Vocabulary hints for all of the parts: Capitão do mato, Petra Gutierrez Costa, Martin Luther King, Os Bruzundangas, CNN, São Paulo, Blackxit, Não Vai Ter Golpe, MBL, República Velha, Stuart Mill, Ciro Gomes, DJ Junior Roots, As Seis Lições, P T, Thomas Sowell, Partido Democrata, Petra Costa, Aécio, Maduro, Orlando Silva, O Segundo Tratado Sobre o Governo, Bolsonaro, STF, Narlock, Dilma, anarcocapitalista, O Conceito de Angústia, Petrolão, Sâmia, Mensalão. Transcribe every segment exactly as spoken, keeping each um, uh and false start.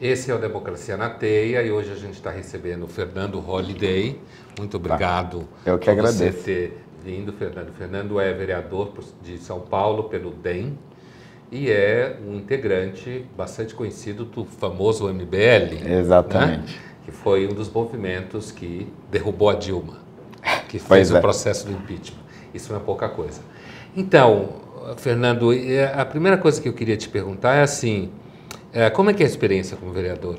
Esse é o Democracia na Teia e hoje a gente está recebendo o Fernando Holiday. Muito obrigado tá. Eu que agradeço. Por você ter vindo, Fernando. Fernando é vereador de São Paulo pelo D E M e é um integrante bastante conhecido do famoso M B L. Exatamente. Né? Que foi um dos movimentos que derrubou a Dilma, que fez é. o processo do impeachment. Isso não é pouca coisa. Então, Fernando, a primeira coisa que eu queria te perguntar é assim, como é que é a experiência como vereador?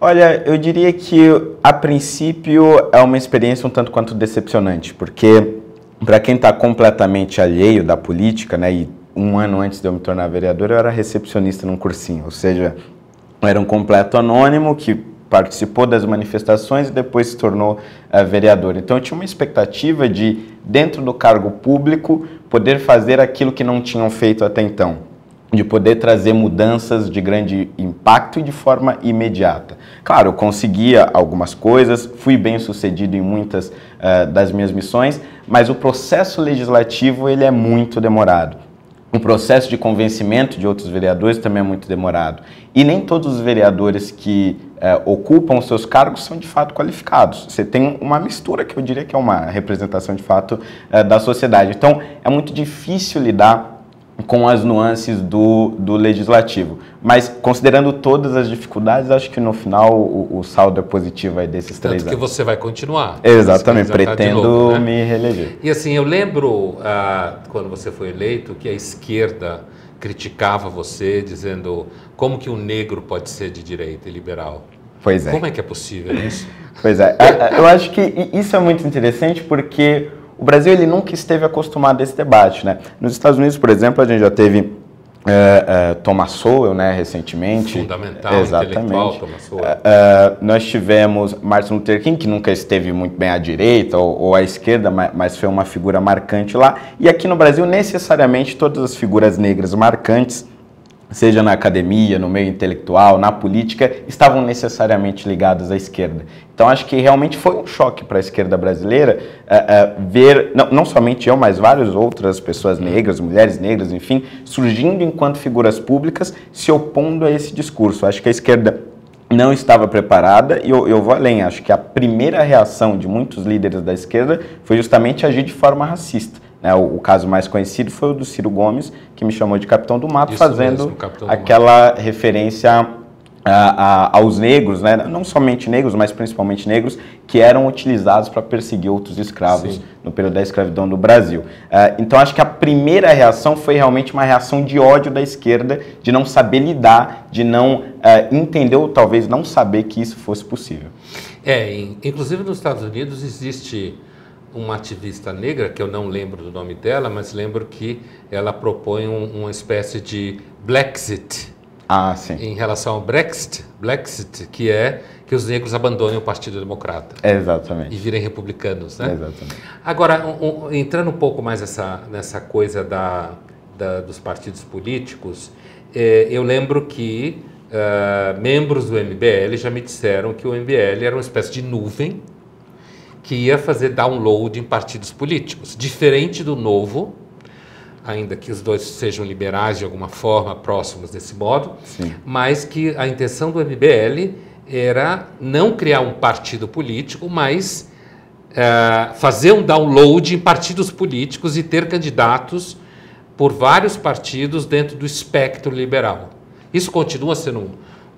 Olha, eu diria que, a princípio, é uma experiência um tanto quanto decepcionante, porque para quem está completamente alheio da política, né, e um ano antes de eu me tornar vereador, eu era recepcionista num cursinho, ou seja, eu era um completo anônimo que participou das manifestações e depois se tornou uh, vereador. Então eu tinha uma expectativa de, dentro do cargo público, poder fazer aquilo que não tinham feito até então, de poder trazer mudanças de grande impacto e de forma imediata. Claro, eu conseguia algumas coisas, fui bem sucedido em muitas uh, das minhas missões, mas o processo legislativo ele é muito demorado. O processo de convencimento de outros vereadores também é muito demorado. E nem todos os vereadores que eh, ocupam os seus cargos são de fato qualificados. Você tem uma mistura que eu diria que é uma representação de fato eh, da sociedade. Então é muito difícil lidar com as nuances do, do legislativo. Mas considerando todas as dificuldades, acho que no final o, o saldo é positivo aí desses Tanto três anos. Tanto que você vai continuar. Exatamente, pretendo novo, né? me reeleger. E assim, eu lembro ah, quando você foi eleito que a esquerda criticava você, dizendo como que um negro pode ser de direita e liberal. Pois é. Como é que é possível isso? Pois é, eu acho que isso é muito interessante porque o Brasil ele nunca esteve acostumado a esse debate, né? Nos Estados Unidos, por exemplo, a gente já teve Uh, uh, Thomas Sowell, né, recentemente. Fundamental, exatamente. Intelectual, Thomas Sowell. Uh, uh, nós tivemos Martin Luther King, que nunca esteve muito bem à direita ou, ou à esquerda, mas, mas foi uma figura marcante lá. E aqui no Brasil, necessariamente, todas as figuras negras marcantes, seja na academia, no meio intelectual, na política, estavam necessariamente ligadas à esquerda. Então, acho que realmente foi um choque para a esquerda brasileira uh, uh, ver, não, não somente eu, mas várias outras pessoas negras, mulheres negras, enfim, surgindo enquanto figuras públicas, se opondo a esse discurso. Acho que a esquerda não estava preparada e eu, eu vou além. Acho que a primeira reação de muitos líderes da esquerda foi justamente agir de forma racista. O caso mais conhecido foi o do Ciro Gomes, que me chamou de Capitão do Mato, Isso fazendo mesmo, Capitão do aquela Mato. referência a, a, aos negros, né? Não somente negros, mas principalmente negros, que eram utilizados para perseguir outros escravos Sim. no período da escravidão do Brasil. Então, acho que a primeira reação foi realmente uma reação de ódio da esquerda, de não saber lidar, de não entender ou talvez não saber que isso fosse possível. É, inclusive nos Estados Unidos existe uma ativista negra, que eu não lembro do nome dela, mas lembro que ela propõe um, uma espécie de Blackxit. Ah, sim. Em relação ao Brexit, Blackxit, que é que os negros abandonem o Partido Democrata. Exatamente. E virem republicanos, né? Exatamente. Agora, um, um, entrando um pouco mais nessa, nessa coisa da, da, dos partidos políticos, eh, eu lembro que uh, membros do M B L já me disseram que o M B L era uma espécie de nuvem que ia fazer download em partidos políticos, diferente do Novo, ainda que os dois sejam liberais de alguma forma, próximos desse modo, Sim. mas que a intenção do M B L era não criar um partido político, mas uh, fazer um download em partidos políticos e ter candidatos por vários partidos dentro do espectro liberal. Isso continua sendo um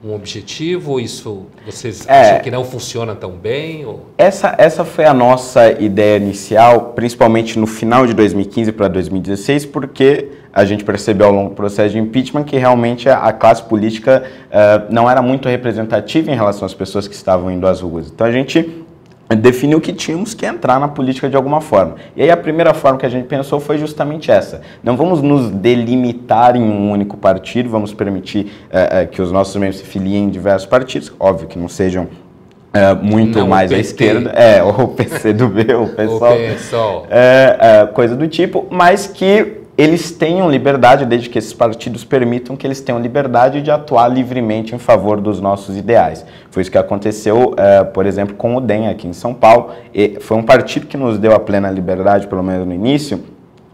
um objetivo? Isso vocês é, acham que não funciona tão bem? Ou... Essa, essa foi a nossa ideia inicial, principalmente no final de dois mil e quinze para dois mil e dezesseis, porque a gente percebeu ao longo do processo de impeachment que realmente a, a classe política uh, não era muito representativa em relação às pessoas que estavam indo às ruas. Então a gente definiu que tínhamos que entrar na política de alguma forma. E aí a primeira forma que a gente pensou foi justamente essa. Não vamos nos delimitar em um único partido, vamos permitir uh, uh, que os nossos membros se filiem em diversos partidos, óbvio que não sejam uh, muito não, mais à esquerda, é, ou o P C do B, ou o P S O L, o P S O L. Uh, uh, coisa do tipo, mas que eles tenham liberdade, desde que esses partidos permitam que eles tenham liberdade de atuar livremente em favor dos nossos ideais. Foi isso que aconteceu, uh, por exemplo, com o D E M aqui em São Paulo. E foi um partido que nos deu a plena liberdade, pelo menos no início,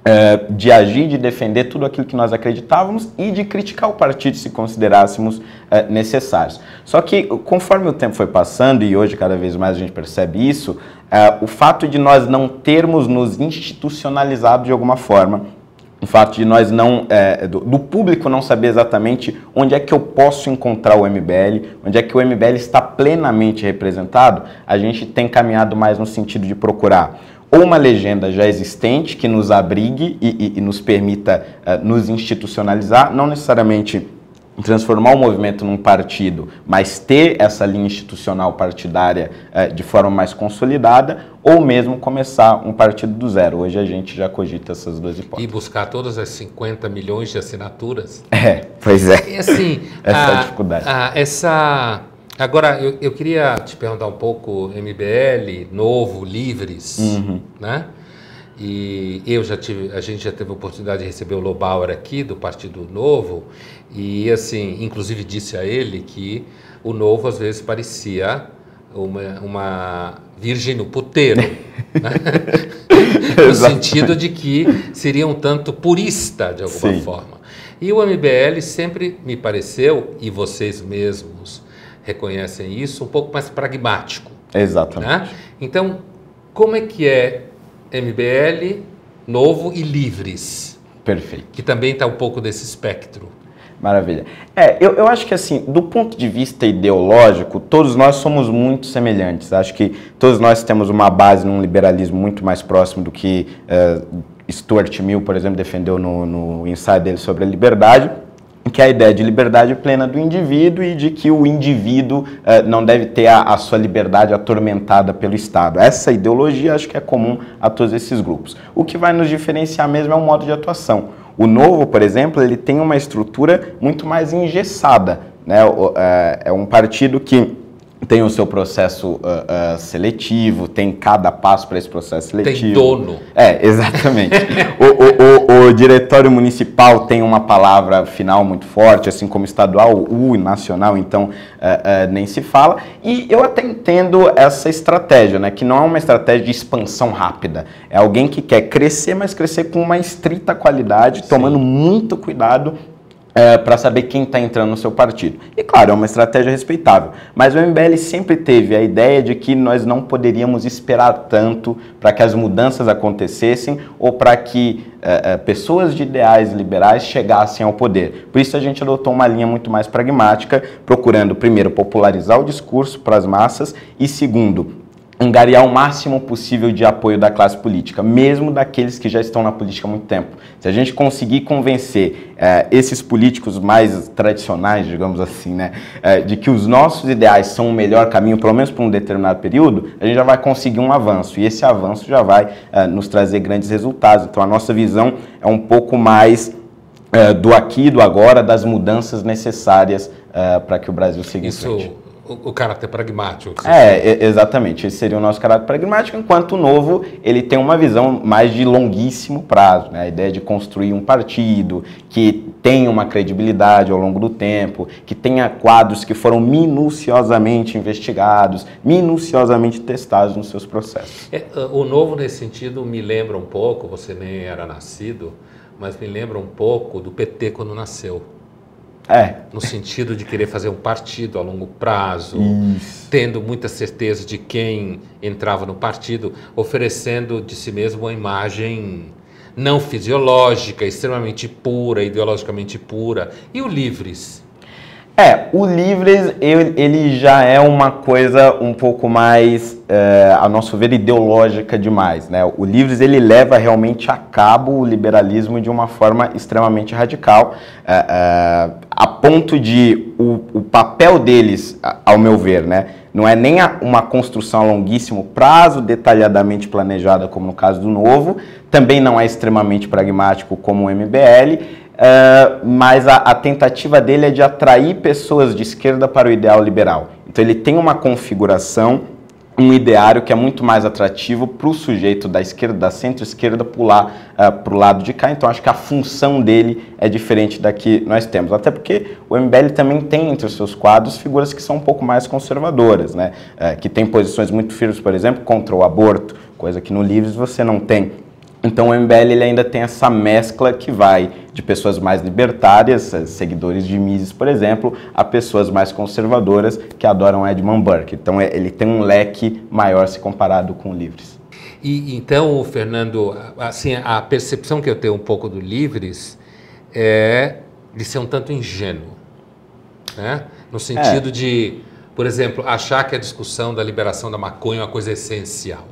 é, de agir, de defender tudo aquilo que nós acreditávamos e de criticar o partido se considerássemos é, necessários. Só que, conforme o tempo foi passando, e hoje cada vez mais a gente percebe isso, é, o fato de nós não termos nos institucionalizado de alguma forma, o fato de nós não, é, do, do público não saber exatamente onde é que eu posso encontrar o M B L, onde é que o M B L está plenamente representado, a gente tem caminhado mais no sentido de procurar ou uma legenda já existente que nos abrigue e, e, e nos permita é, nos institucionalizar, não necessariamente transformar o movimento num partido, mas ter essa linha institucional partidária eh, de forma mais consolidada, ou mesmo começar um partido do zero. Hoje a gente já cogita essas duas hipóteses. E buscar todas as cinquenta milhões de assinaturas. É, pois é. E assim, essa a, dificuldade. A, essa... Agora, eu, eu queria te perguntar um pouco, M B L, Novo, Livres, uhum. né? E eu já tive, a gente já teve a oportunidade de receber o Lobauer aqui, do Partido Novo, e assim, inclusive disse a ele que o Novo às vezes parecia uma, uma virgem no puteiro, né? No sentido de que seria um tanto purista de alguma Sim. forma. E o M B L sempre me pareceu, e vocês mesmos reconhecem isso, um pouco mais pragmático. Exatamente. Né? Então, como é que é M B L, Novo e Livres. Perfeito. Que também está um pouco desse espectro. Maravilha. É, eu, eu acho que assim, do ponto de vista ideológico, todos nós somos muito semelhantes. Acho que todos nós temos uma base num liberalismo muito mais próximo do que uh, Stuart Mill, por exemplo, defendeu no, no ensaio dele sobre a liberdade, que é a ideia de liberdade plena do indivíduo e de que o indivíduo eh, não deve ter a, a sua liberdade atormentada pelo Estado. Essa ideologia acho que é comum a todos esses grupos. O que vai nos diferenciar mesmo é o modo de atuação. O Novo, por exemplo, ele tem uma estrutura muito mais engessada, né? O, é, é um partido que tem o seu processo uh, uh, seletivo, tem cada passo para esse processo seletivo. Tem dono. É, exatamente. o, o, o, o diretório municipal tem uma palavra final muito forte, assim como estadual, U, nacional, então uh, uh, nem se fala. E eu até entendo essa estratégia, né, que não é uma estratégia de expansão rápida. É alguém que quer crescer, mas crescer com uma estrita qualidade, Sim. tomando muito cuidado, É, para saber quem está entrando no seu partido. E claro, é uma estratégia respeitável, mas o M B L sempre teve a ideia de que nós não poderíamos esperar tanto para que as mudanças acontecessem ou para que é, é, pessoas de ideais liberais chegassem ao poder. Por isso a gente adotou uma linha muito mais pragmática, procurando primeiro popularizar o discurso para as massas e segundo, angariar o máximo possível de apoio da classe política, mesmo daqueles que já estão na política há muito tempo. Se a gente conseguir convencer é, esses políticos mais tradicionais, digamos assim, né, é, de que os nossos ideais são o melhor caminho, pelo menos por um determinado período, a gente já vai conseguir um avanço, e esse avanço já vai é, nos trazer grandes resultados. Então a nossa visão é um pouco mais é, do aqui e do agora, das mudanças necessárias é, para que o Brasil siga em frente. O caráter pragmático. É, exatamente. Esse seria o nosso caráter pragmático, enquanto o Novo ele tem uma visão mais de longuíssimo prazo, né? A ideia de construir um partido que tenha uma credibilidade ao longo do tempo, que tenha quadros que foram minuciosamente investigados, minuciosamente testados nos seus processos. É, o Novo, nesse sentido, me lembra um pouco, você nem era nascido, mas me lembra um pouco do P T quando nasceu. É. No sentido de querer fazer um partido a longo prazo, Isso. tendo muita certeza de quem entrava no partido, oferecendo de si mesmo uma imagem não fisiológica, extremamente pura, ideologicamente pura. E o Livres? É, o Livres, ele já é uma coisa um pouco mais, é, a nosso ver, ideológica demais, né? O Livres, ele leva realmente a cabo o liberalismo de uma forma extremamente radical, é, é, a ponto de o, o papel deles, ao meu ver, né? Não é nem uma construção a longuíssimo prazo, detalhadamente planejada, como no caso do Novo, também não é extremamente pragmático como o M B L, Uh, mas a, a tentativa dele é de atrair pessoas de esquerda para o ideal liberal. Então ele tem uma configuração, um ideário que é muito mais atrativo para o sujeito da esquerda, da centro-esquerda, pular uh, para o lado de cá. Então acho que a função dele é diferente da que nós temos. Até porque o M B L também tem entre os seus quadros figuras que são um pouco mais conservadoras, né? Uh, que tem posições muito firmes, por exemplo, contra o aborto, coisa que no Livres você não tem. Então o M B L ele ainda tem essa mescla que vai de pessoas mais libertárias, seguidores de Mises, por exemplo, a pessoas mais conservadoras que adoram Edmund Burke. Então ele tem um leque maior se comparado com o Livres. E então, Fernando, assim, a percepção que eu tenho um pouco do Livres é de ser um tanto ingênuo, né? No sentido é. de, por exemplo, achar que a discussão da liberação da maconha é uma coisa essencial.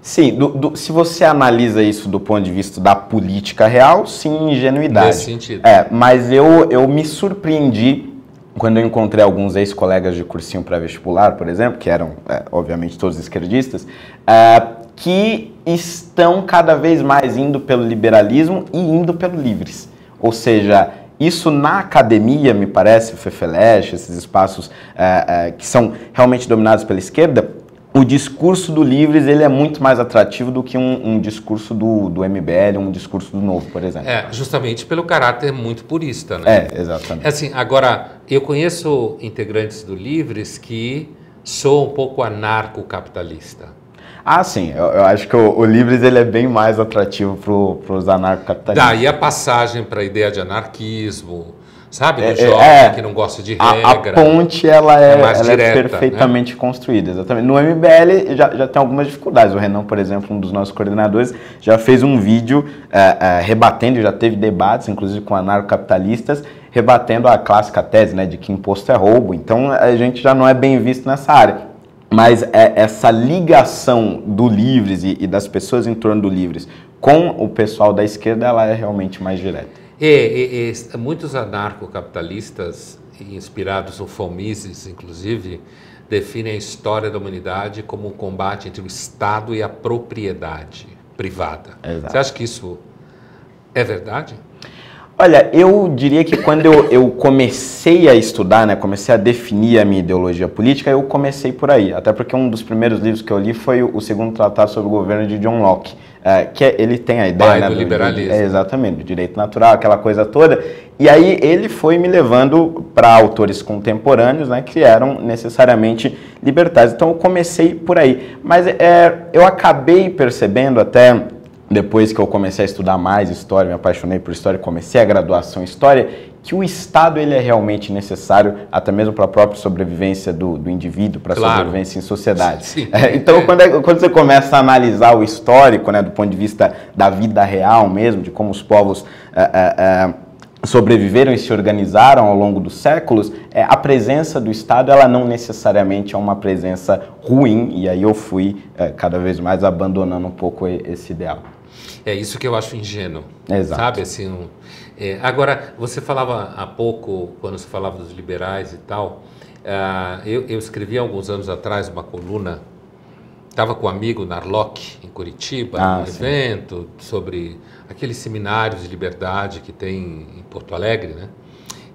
Sim, do, do, se você analisa isso do ponto de vista da política real, sim, ingenuidade. Nesse sentido. É, mas eu, eu me surpreendi quando eu encontrei alguns ex-colegas de cursinho pré-vestibular, por exemplo, que eram, é, obviamente, todos esquerdistas, é, que estão cada vez mais indo pelo liberalismo e indo pelo Livres. Ou seja, isso na academia, me parece, o Fefeleche, esses espaços é, é, que são realmente dominados pela esquerda, o discurso do Livres ele é muito mais atrativo do que um, um discurso do, do M B L, um discurso do Novo, por exemplo. É, justamente pelo caráter muito purista, né? É, exatamente. Assim, agora, eu conheço integrantes do Livres que sou um pouco anarcocapitalista. Ah, sim. Eu, eu acho que o, o Livres ele é bem mais atrativo para os anarcocapitalistas. Daí a passagem para a ideia de anarquismo... Sabe, do é, jovem é, que não gosta de regra. A, a ponte, ela é, é, ela direta, é perfeitamente né? construída, exatamente. No M B L já, já tem algumas dificuldades. O Renan, por exemplo, um dos nossos coordenadores, já fez um vídeo uh, uh, rebatendo, já teve debates, inclusive com anarcocapitalistas, rebatendo a clássica tese, né, de que imposto é roubo. Então, a gente já não é bem visto nessa área. Mas é, essa ligação do Livres e, e das pessoas em torno do Livres com o pessoal da esquerda, ela é realmente mais direta. E, e, e muitos anarcocapitalistas, inspirados no Von Mises, inclusive, definem a história da humanidade como um combate entre o Estado e a propriedade privada. Exato. Você acha que isso é verdade? Olha, eu diria que quando eu, eu comecei a estudar, né, comecei a definir a minha ideologia política, eu comecei por aí. Até porque um dos primeiros livros que eu li foi o segundo tratado sobre o governo de John Locke. É, que ele tem a ideia, né, do, do liberalismo. É, exatamente, do direito natural, aquela coisa toda. E aí ele foi me levando para autores contemporâneos, né, que eram necessariamente libertários. Então eu comecei por aí. Mas é, eu acabei percebendo até... depois que eu comecei a estudar mais história, me apaixonei por história, comecei a graduação em história, que o Estado ele é realmente necessário, até mesmo para a própria sobrevivência do, do indivíduo, para a claro. sobrevivência em sociedade. Sim. É, então, quando, é, quando você começa a analisar o histórico, né, do ponto de vista da vida real mesmo, de como os povos... É, é, é, sobreviveram e se organizaram ao longo dos séculos, é, a presença do Estado ela não necessariamente é uma presença ruim, e aí eu fui é, cada vez mais abandonando um pouco esse ideal. É isso que eu acho ingênuo. Exato. Sabe? Assim, um, é, agora, você falava há pouco, quando você falava dos liberais e tal, uh, eu, eu escrevi há alguns anos atrás uma coluna, estava com um amigo Narlock, em Curitiba, ah, num evento sobre... aqueles seminários de liberdade que tem em Porto Alegre, né?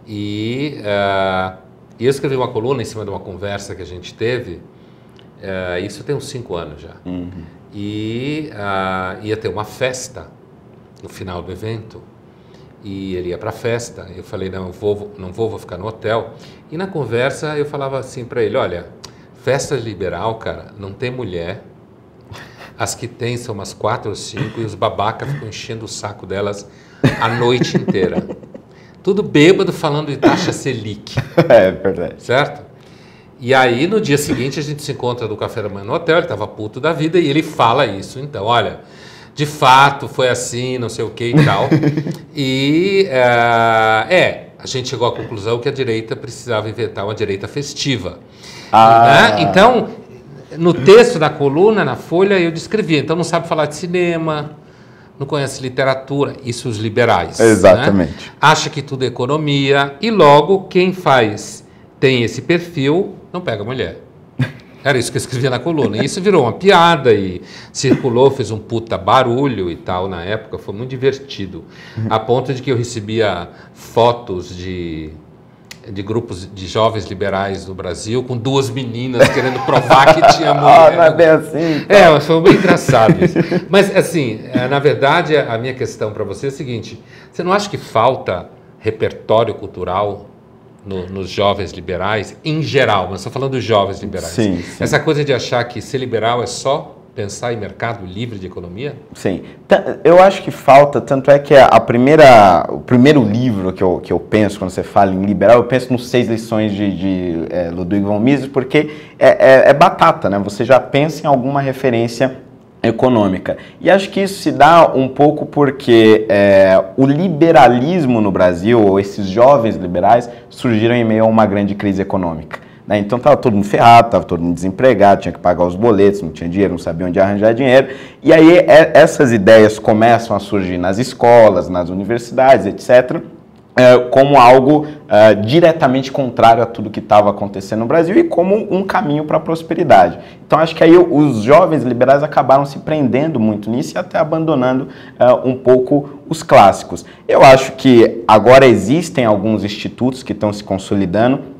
E uh, eu escrevi uma coluna em cima de uma conversa que a gente teve, uh, isso tem uns cinco anos já, uhum. e uh, ia ter uma festa no final do evento, e ele ia para a festa, eu falei, não, eu vou, não vou, vou ficar no hotel, e na conversa eu falava assim para ele, olha, festa liberal, cara, não tem mulher, as que tem são umas quatro ou cinco e os babacas ficam enchendo o saco delas a noite inteira. Tudo bêbado falando de taxa Selic. É verdade. Certo? E aí no dia seguinte a gente se encontra do café da manhã no hotel, ele estava puto da vida e ele fala isso. Então, olha, de fato foi assim, não sei o que e tal. E uh, é, a gente chegou à conclusão que a direita precisava inventar uma direita festiva. Ah. Né? Então... no texto da coluna, na Folha, eu descrevi. Então, não sabe falar de cinema, não conhece literatura. Isso os liberais. Exatamente. Né? Acha que tudo é economia. E logo, quem faz, tem esse perfil, não pega mulher. Era isso que eu escrevia na coluna. E isso virou uma piada e circulou, fez um puta barulho e tal na época. Foi muito divertido. A ponto de que eu recebia fotos de... de grupos de jovens liberais no Brasil, com duas meninas querendo provar que tinha mulher. Oh, não é bem assim. Então. É, mas foi bem engraçado isso. Mas, assim, na verdade, a minha questão para você é a seguinte, você não acha que falta repertório cultural no, nos jovens liberais, em geral, mas estou falando dos jovens liberais? Sim, sim. Essa coisa de achar que ser liberal é só pensar em mercado livre de economia? Sim. Eu acho que falta, tanto é que a primeira, o primeiro livro que eu, que eu penso quando você fala em liberal, eu penso nos Seis Lições de, de é, Ludwig Von Mises, porque é, é, é batata, né? Você já pensa em alguma referência econômica. E acho que isso se dá um pouco porque é, o liberalismo no Brasil, ou esses jovens liberais, surgiram em meio a uma grande crise econômica. Então estava todo mundo ferrado, estava todo mundo desempregado, tinha que pagar os boletos, não tinha dinheiro, não sabia onde arranjar dinheiro. E aí é, essas ideias começam a surgir nas escolas, nas universidades, etcétera, é, como algo é, diretamente contrário a tudo que estava acontecendo no Brasil e como um caminho para a prosperidade. Então acho que aí os jovens liberais acabaram se prendendo muito nisso e até abandonando é, um pouco os clássicos. Eu acho que agora existem alguns institutos que estão se consolidando,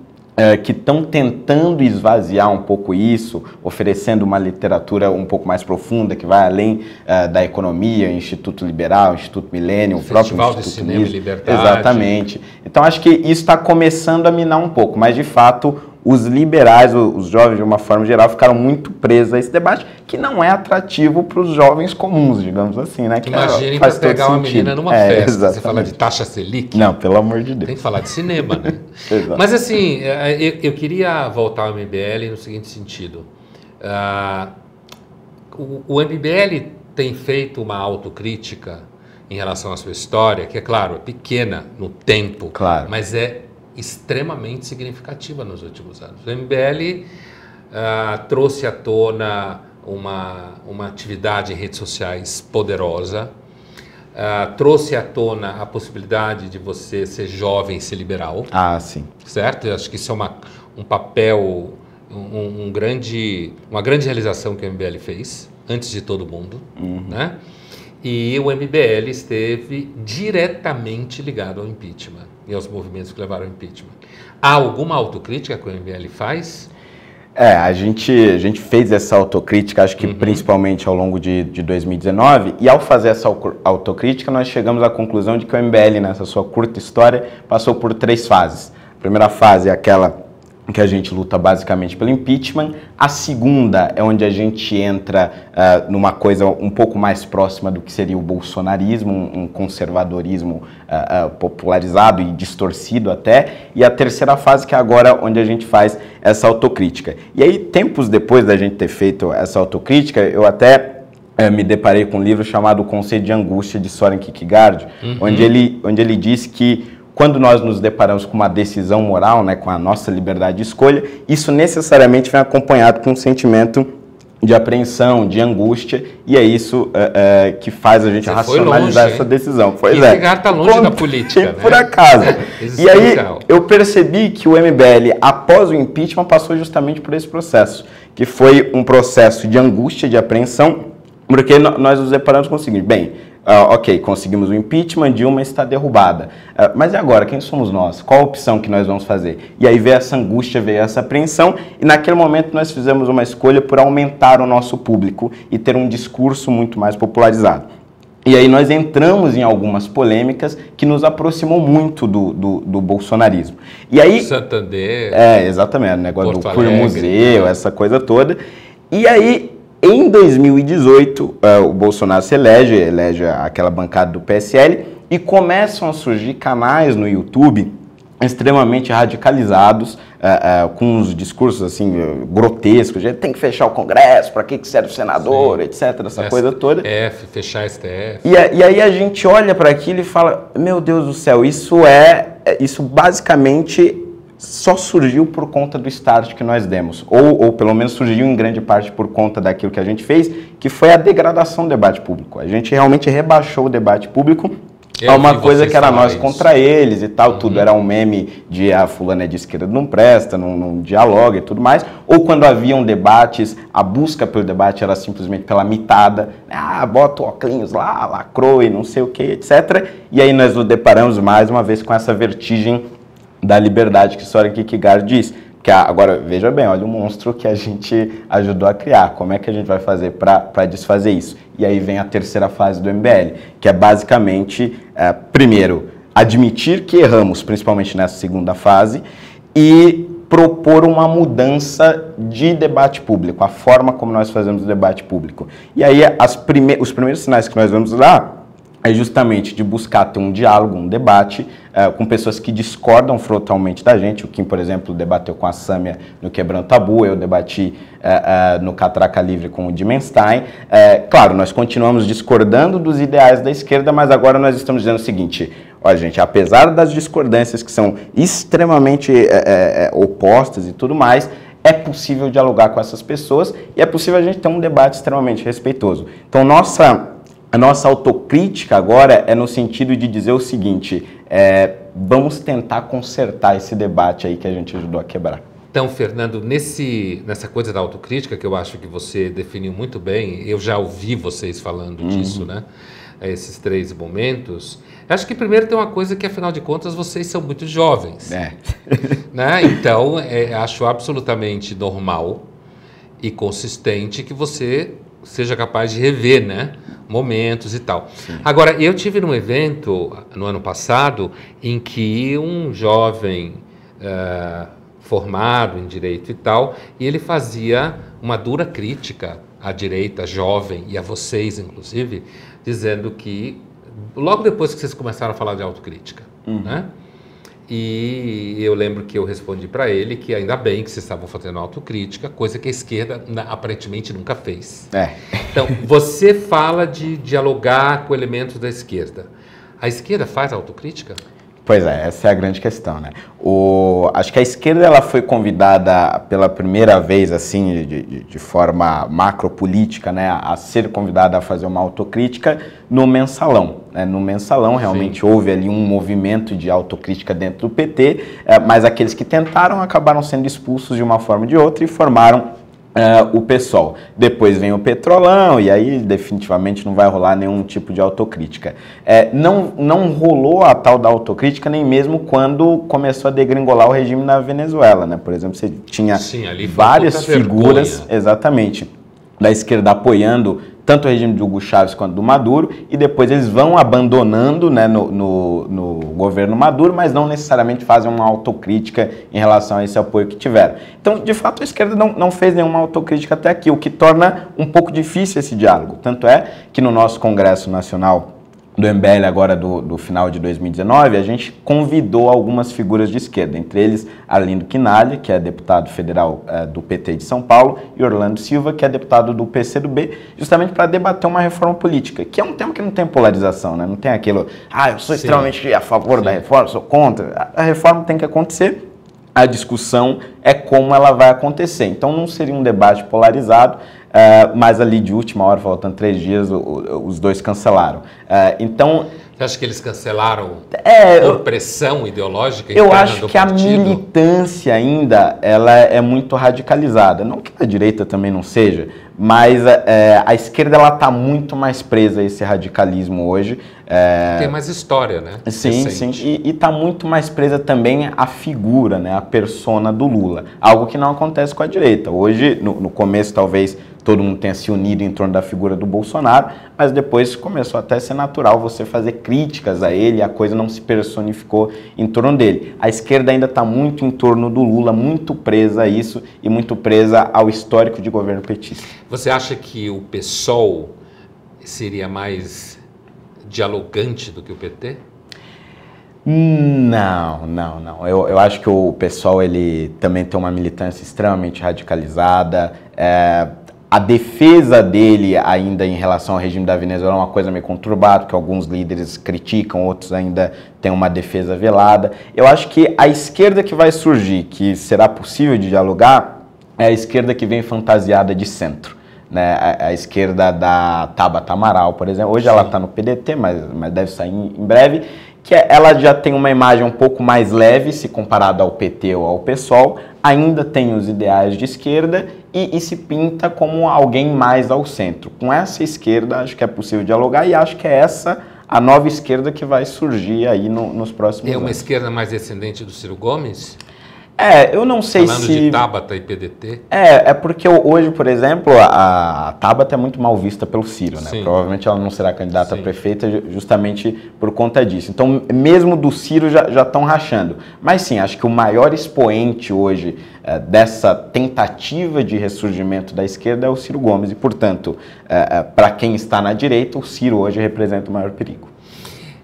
que estão tentando esvaziar um pouco isso, oferecendo uma literatura um pouco mais profunda, que vai além uh, da economia, o Instituto Liberal, o Instituto Milênio, o próprio Instituto de Cinema e Liberdade. Exatamente. Então, acho que isso está começando a minar um pouco, mas, de fato, os liberais, os jovens, de uma forma geral, ficaram muito presos a esse debate, que não é atrativo para os jovens comuns, digamos assim, né? Que imagina para pegar uma sentido. Menina numa é, festa, exatamente. Você fala de taxa Selic? Não, pelo amor de Deus. Tem que falar de cinema, né? Mas assim, eu, eu queria voltar ao M B L no seguinte sentido. Uh, o, o M B L tem feito uma autocrítica em relação à sua história, que é claro, é pequena no tempo, claro. Mas é extremamente significativa nos últimos anos. O M B L uh, trouxe à tona uma, uma atividade em redes sociais poderosa, uh, trouxe à tona a possibilidade de você ser jovem e ser liberal. Ah, sim. Certo? Eu acho que isso é uma, um papel, um, um grande, uma grande realização que o M B L fez, antes de todo mundo, uhum. né? E o M B L esteve diretamente ligado ao impeachment e aos movimentos que levaram ao impeachment. Há alguma autocrítica que o M B L faz? É, a gente, a gente fez essa autocrítica, acho que uhum. principalmente ao longo de, de dois mil e dezenove, e ao fazer essa autocrítica nós chegamos à conclusão de que o M B L, nessa sua curta história, passou por três fases. A primeira fase é aquela que a gente luta basicamente pelo impeachment. A segunda é onde a gente entra uh, numa coisa um pouco mais próxima do que seria o bolsonarismo, um, um conservadorismo uh, uh, popularizado e distorcido até. E a terceira fase, que é agora onde a gente faz essa autocrítica. E aí, tempos depois da gente ter feito essa autocrítica, eu até... Eu me deparei com um livro chamado O Conceito de Angústia, de Soren Kierkegaard, uhum. onde, ele, onde ele diz que quando nós nos deparamos com uma decisão moral, né, com a nossa liberdade de escolha, isso necessariamente vem acompanhado com um sentimento de apreensão, de angústia, e é isso é, é, que faz a gente Você racionalizar longe, essa decisão. Pois e é. Chegar está longe Ponto, da política. Né? Por acaso. E aí eu percebi que o M B L, após o impeachment, passou justamente por esse processo, que foi um processo de angústia, de apreensão, porque nós nos deparamos com o seguinte, bem, Uh, ok, conseguimos o impeachment, Dilma está derrubada. Uh, mas e agora? Quem somos nós? Qual a opção que nós vamos fazer? E aí veio essa angústia, veio essa apreensão, e naquele momento nós fizemos uma escolha por aumentar o nosso público e ter um discurso muito mais popularizado. E aí nós entramos em algumas polêmicas que nos aproximou muito do, do, do bolsonarismo. E aí... Santander... É, exatamente, o negócio Porto do Alegre, museu, né? Essa coisa toda. E aí... Em dois mil e dezoito, o Bolsonaro se elege, elege aquela bancada do P S L, e começam a surgir canais no YouTube extremamente radicalizados, com uns discursos assim grotescos, de tem que fechar o Congresso, para que que serve o senador, Sim. etcétera, essa S coisa toda. S T F, fechar S T F. E, e aí a gente olha para aquilo e fala, meu Deus do céu, isso é, isso basicamente... só surgiu por conta do start que nós demos, ou, ou pelo menos surgiu em grande parte por conta daquilo que a gente fez, que foi a degradação do debate público. A gente realmente rebaixou o debate público a uma coisa que era nós isso. contra eles e tal, uhum. tudo era um meme de a ah, fulana é de esquerda, não presta, não, não dialoga e tudo mais, ou quando haviam debates, a busca pelo debate era simplesmente pela mitada, ah, bota o óculos lá, lacrou e não sei o que, etcétera. E aí nós nos deparamos mais uma vez com essa vertigem da liberdade que Soren Kierkegaard diz. Que agora, veja bem, olha o monstro que a gente ajudou a criar. Como é que a gente vai fazer para desfazer isso? E aí vem a terceira fase do M B L, que é basicamente, é, primeiro, admitir que erramos, principalmente nessa segunda fase, e propor uma mudança de debate público, a forma como nós fazemos o debate público. E aí as prime- os primeiros sinais que nós vamos dar é justamente de buscar ter um diálogo, um debate uh, com pessoas que discordam frontalmente da gente. O Kim, por exemplo, debateu com a Sâmia no Quebrando Tabu, eu debati uh, uh, no Catraca Livre com o Dimenstein. Uh, claro, nós continuamos discordando dos ideais da esquerda, mas agora nós estamos dizendo o seguinte: olha, gente, apesar das discordâncias que são extremamente uh, uh, opostas e tudo mais, é possível dialogar com essas pessoas e é possível a gente ter um debate extremamente respeitoso. Então, nossa... A nossa autocrítica agora é no sentido de dizer o seguinte, é, vamos tentar consertar esse debate aí que a gente ajudou a quebrar. Então, Fernando, nesse, nessa coisa da autocrítica, que eu acho que você definiu muito bem, eu já ouvi vocês falando uhum. disso, né? Esses três momentos. Acho que primeiro tem uma coisa que, afinal de contas, vocês são muito jovens. É. Né? Então, é, acho absolutamente normal e consistente que você seja capaz de rever, né? Momentos e tal. Sim. Agora, eu tive num evento no ano passado em que um jovem uh, formado em direito e tal, e ele fazia uma dura crítica à direita jovem e a vocês, inclusive, dizendo que logo depois que vocês começaram a falar de autocrítica, hum. né? E eu lembro que eu respondi para ele que ainda bem que vocês estavam fazendo autocrítica, coisa que a esquerda na, aparentemente nunca fez. É. Então, você fala de dialogar com elementos da esquerda. A esquerda faz autocrítica? Pois é, essa é a grande questão, né? O, acho que a esquerda ela foi convidada pela primeira vez, assim, de, de, de forma macropolítica, né, a ser convidada a fazer uma autocrítica no Mensalão. Né? No Mensalão realmente Sim. houve ali um movimento de autocrítica dentro do P T, é, mas aqueles que tentaram acabaram sendo expulsos de uma forma ou de outra e formaram Uh, o PSOL. Depois vem o Petrolão e aí definitivamente não vai rolar nenhum tipo de autocrítica. É, não, não rolou a tal da autocrítica nem mesmo quando começou a degringolar o regime na Venezuela, né? Por exemplo, você tinha Sim, ali várias figuras, vergonha. exatamente, da esquerda apoiando tanto o regime de Hugo Chávez quanto do Maduro, e depois eles vão abandonando, né, no, no, no governo Maduro, mas não necessariamente fazem uma autocrítica em relação a esse apoio que tiveram. Então, de fato, a esquerda não, não fez nenhuma autocrítica até aqui, o que torna um pouco difícil esse diálogo. Tanto é que no nosso Congresso Nacional do M B L agora do, do final de dois mil e dezenove, a gente convidou algumas figuras de esquerda, entre eles Arlindo Quinalha, que é deputado federal é, do P T de São Paulo, e Orlando Silva, que é deputado do P C do B, justamente para debater uma reforma política, que é um tema que não tem polarização, né? Não tem aquilo, ah, eu sou Sim. extremamente a favor Sim. da reforma, sou contra, a reforma tem que acontecer. A discussão é como ela vai acontecer. Então, não seria um debate polarizado, uh, mas ali de última hora, faltando três dias, o, o, os dois cancelaram. Uh, então... Você acha que eles cancelaram é, por pressão ideológica? Eu acho que a militância ainda ela é muito radicalizada. Não que a direita também não seja, mas é, a esquerda ela está muito mais presa a esse radicalismo hoje. É... Tem mais história, né? Sim, recente. sim. E está muito mais presa também a figura, né? A persona do Lula. Algo que não acontece com a direita. Hoje, no, no começo, talvez... todo mundo tenha se unido em torno da figura do Bolsonaro, mas depois começou até a ser natural você fazer críticas a ele, a coisa não se personificou em torno dele. A esquerda ainda está muito em torno do Lula, muito presa a isso e muito presa ao histórico de governo petista. Você acha que o PSOL seria mais dialogante do que o P T? Não, não, não. Eu, eu acho que o PSOL ele também tem uma militância extremamente radicalizada, é... A defesa dele ainda em relação ao regime da Venezuela é uma coisa meio conturbada, que alguns líderes criticam, outros ainda têm uma defesa velada. Eu acho que a esquerda que vai surgir, que será possível de dialogar, é a esquerda que vem fantasiada de centro. Né? A, a esquerda da Tabata Amaral, por exemplo. Hoje Sim. ela está no P D T, mas, mas deve sair em, em breve. Que ela já tem uma imagem um pouco mais leve, se comparada ao P T ou ao PSOL, ainda tem os ideais de esquerda e, e se pinta como alguém mais ao centro. Com essa esquerda, acho que é possível dialogar e acho que é essa a nova esquerda que vai surgir aí no, nos próximos anos. É uma esquerda mais descendente do Ciro Gomes? É, eu não sei Falando se... Falando de Tabata e P D T? É, é porque hoje, por exemplo, a Tabata é muito mal vista pelo Ciro, né? Sim. Provavelmente ela não será candidata Sim. a prefeita justamente por conta disso. Então, mesmo do Ciro já estão rachando. Mas sim, acho que o maior expoente hoje é, dessa tentativa de ressurgimento da esquerda é o Ciro Gomes. E, portanto, é, é, para quem está na direita, o Ciro hoje representa o maior perigo.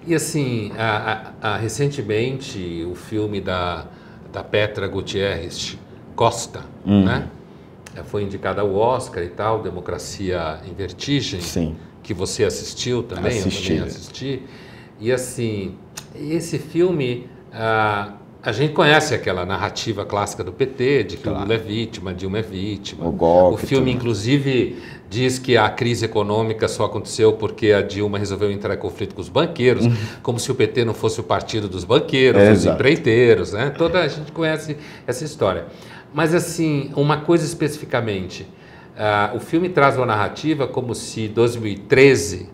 E assim, a, a, a, recentemente, o filme da... da Petra Gutierrez Costa, hum. né? Foi indicada ao Oscar e tal, Democracia em Vertigem, Sim. que você assistiu também, assisti. Eu também assisti. E assim, esse filme, ah, a gente conhece aquela narrativa clássica do P T, de que claro. Lula é vítima, Dilma é vítima. O, golpe, o filme, tudo. Inclusive, diz que a crise econômica só aconteceu porque a Dilma resolveu entrar em conflito com os banqueiros, como se o P T não fosse o partido dos banqueiros, é, dos exato. empreiteiros, né? Toda a gente conhece essa história. Mas, assim, uma coisa especificamente, uh, o filme traz uma narrativa como se dois mil e treze,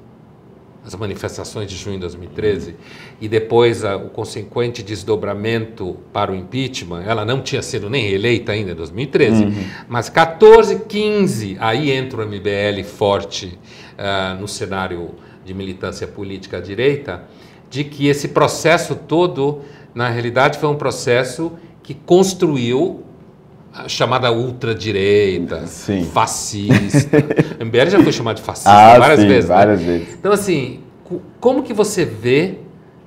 as manifestações de junho de dois mil e treze, uhum. e depois a, o consequente desdobramento para o impeachment, ela não tinha sido nem reeleita ainda em dois mil e treze, uhum. mas quatorze, quinze, aí entra o M B L forte uh, no cenário de militância política à direita, de que esse processo todo, na realidade, foi um processo que construiu a chamada ultradireita, sim. fascista. O M B L já foi chamado de fascista ah, várias, sim, vezes, várias né? vezes. Então, assim, como que você vê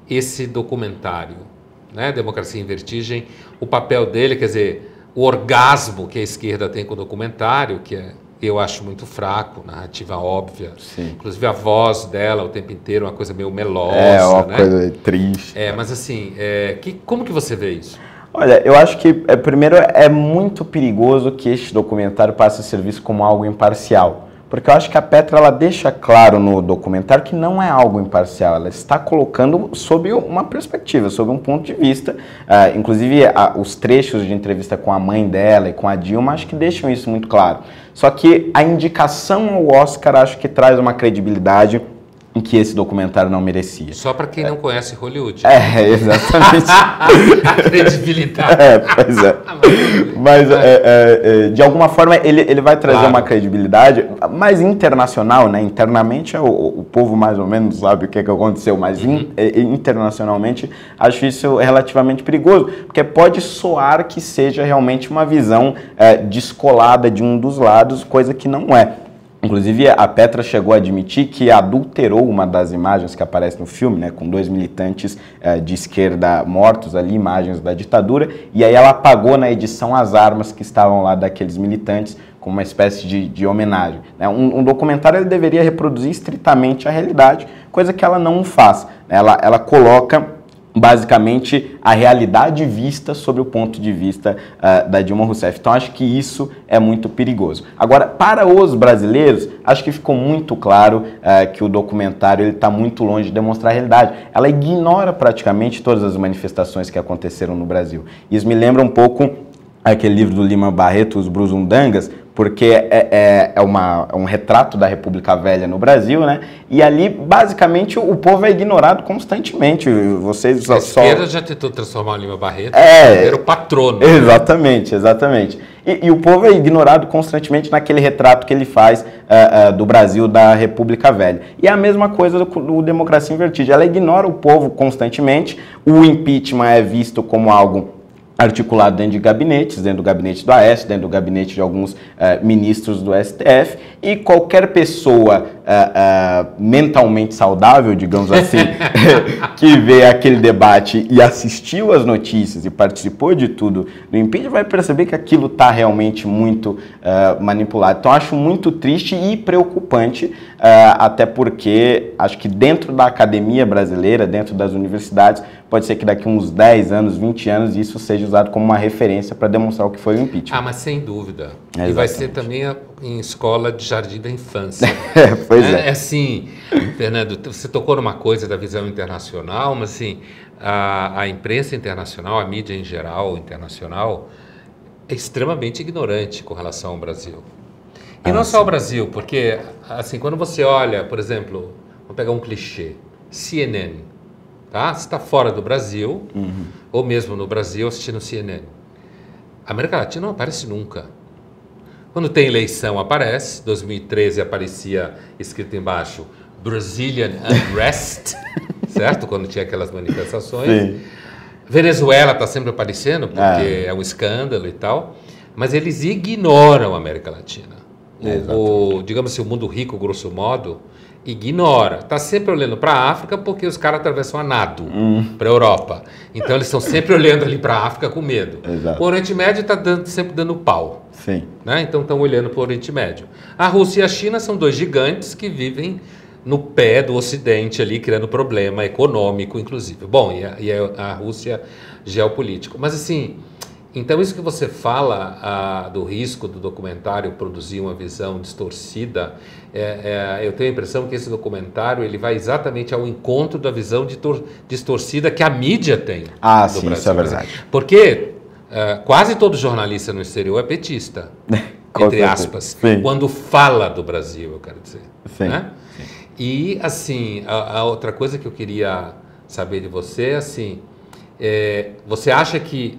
esse documentário, né? Democracia em Vertigem, o papel dele, quer dizer, o orgasmo que a esquerda tem com o documentário, que é, eu acho muito fraco, narrativa óbvia. Sim. Inclusive a voz dela o tempo inteiro, uma coisa meio melosa. É, uma né? coisa triste. É, mas assim, é, que, como que você vê isso? Olha, eu acho que, primeiro, é muito perigoso que este documentário passe a ser visto como algo imparcial. Porque eu acho que a Petra, ela deixa claro no documentário que não é algo imparcial. Ela está colocando sob uma perspectiva, sob um ponto de vista. Uh, inclusive, a, os trechos de entrevista com a mãe dela e com a Dilma, acho que deixam isso muito claro. Só que a indicação ao Oscar, acho que traz uma credibilidade em que esse documentário não merecia. Só para quem é. não conhece Hollywood. É, exatamente. A credibilidade. É, pois é. Mas, é, é, é, de alguma forma, ele, ele vai trazer claro. uma credibilidade mais internacional, né? Internamente, o, o povo mais ou menos sabe o que, é que aconteceu, mas uhum. in, internacionalmente, acho isso relativamente perigoso, porque pode soar que seja realmente uma visão é, descolada de um dos lados, coisa que não é. Inclusive, a Petra chegou a admitir que adulterou uma das imagens que aparece no filme, né, com dois militantes eh, de esquerda mortos ali, imagens da ditadura, e aí ela apagou na edição as armas que estavam lá daqueles militantes, como uma espécie de, de homenagem. Um, um documentário ele deveria reproduzir estritamente a realidade, coisa que ela não faz. Ela, ela coloca basicamente a realidade vista sobre o ponto de vista uh, da Dilma Rousseff. Então acho que isso é muito perigoso. Agora, para os brasileiros, acho que ficou muito claro uh, que o documentário está muito longe de demonstrar a realidade. Ela ignora praticamente todas as manifestações que aconteceram no Brasil. Isso me lembra um pouco aquele livro do Lima Barreto, Os Brusundangas, porque é, é, é, uma, é um retrato da República Velha no Brasil, né? E ali, basicamente, o povo é ignorado constantemente. Vocês só, a esquerda só... já tentou transformar o Lima Barreto é, era o patrono. Exatamente, né? exatamente. E, e o povo é ignorado constantemente naquele retrato que ele faz uh, uh, do Brasil da República Velha. E é a mesma coisa do, do Democracia em Vertigem. Ela ignora o povo constantemente, o impeachment é visto como algo articulado dentro de gabinetes, dentro do gabinete do Aécio, dentro do gabinete de alguns uh, ministros do S T F, e qualquer pessoa uh, uh, mentalmente saudável, digamos assim, que vê aquele debate e assistiu às notícias e participou de tudo do impeachment, vai perceber que aquilo está realmente muito uh, manipulado. Então acho muito triste e preocupante, uh, até porque acho que dentro da academia brasileira, dentro das universidades, pode ser que daqui uns dez anos, vinte anos, isso seja usado como uma referência para demonstrar o que foi o impeachment. Ah, mas sem dúvida. É, e vai ser também a, em escola de jardim da infância. Pois é. É assim, Fernando, você tocou numa coisa da visão internacional, mas assim, a, a imprensa internacional, a mídia em geral internacional, é extremamente ignorante com relação ao Brasil. E ah, não sim. só ao Brasil, porque assim, quando você olha, por exemplo, vou pegar um clichê, C N N. Tá? Você está fora do Brasil, uhum. ou mesmo no Brasil assistindo C N N. A América Latina não aparece nunca. Quando tem eleição, aparece. Em dois mil e treze aparecia escrito embaixo Brazilian Unrest, certo? Quando tinha aquelas manifestações. Sim. Venezuela está sempre aparecendo, porque é. é um escândalo e tal. Mas eles ignoram a América Latina. O, o, digamos assim, o mundo rico, grosso modo, ignora. Está sempre olhando para a África porque os caras atravessam a nado hum. para a Europa. Então eles estão sempre olhando ali para a África com medo. Exato. O Oriente Médio está dando, sempre dando pau. Sim. Né? Então estão olhando para o Oriente Médio. A Rússia e a China são dois gigantes que vivem no pé do Ocidente ali, criando problema econômico, inclusive. Bom, e a, e a Rússia geopolítico. Mas assim... Então, isso que você fala ah, do risco do documentário produzir uma visão distorcida, é, é, eu tenho a impressão que esse documentário ele vai exatamente ao encontro da visão distorcida que a mídia tem. Ah, sim, Brasil. Isso é verdade. Porque ah, quase todo jornalista no exterior é petista, entre aspas, sim. quando fala do Brasil, eu quero dizer. Sim. Né? Sim. E, assim, a, a outra coisa que eu queria saber de você, assim, é, você acha que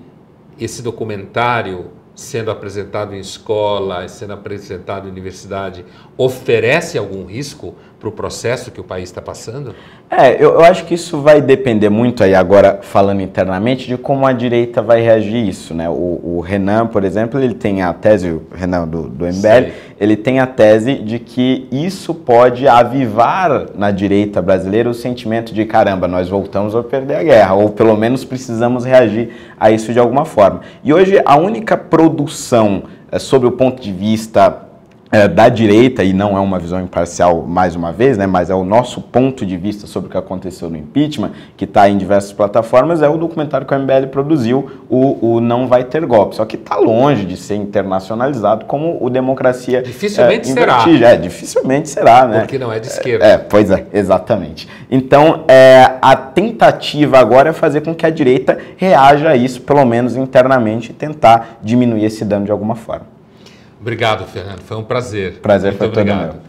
esse documentário, sendo apresentado em escola, sendo apresentado em universidade, oferece algum risco para o processo que o país está passando? É, eu, eu acho que isso vai depender muito, aí agora falando internamente, de como a direita vai reagir a isso, né? O, o Renan, por exemplo, ele tem a tese, o Renan do, do M B L, Sei. ele tem a tese de que isso pode avivar na direita brasileira o sentimento de caramba, nós voltamos a perder a guerra, ou pelo menos precisamos reagir a isso de alguma forma. E hoje a única produção é, sobre o ponto de vista da direita, e não é uma visão imparcial mais uma vez, né, mas é o nosso ponto de vista sobre o que aconteceu no impeachment, que está em diversas plataformas, é o documentário que o M B L produziu, o, o Não Vai Ter Golpe, só que está longe de ser internacionalizado como o Democracia dificilmente é, será. É, dificilmente será, né? Porque não é de esquerda. É, é, pois é, exatamente. Então, é, a tentativa agora é fazer com que a direita reaja a isso, pelo menos internamente, e tentar diminuir esse dano de alguma forma. Obrigado, Fernando. Foi um prazer. Prazer Muito foi todo obrigado. Meu.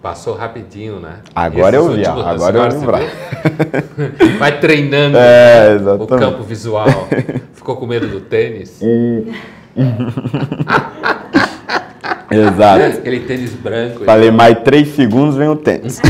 Passou rapidinho, né? Agora Esses eu vi, agora, agora eu lembrar. Vai treinando é, né? o campo visual. Ficou com medo do tênis? E... Exato. Aquele tênis branco. Falei, então. Mais três segundos vem o tênis.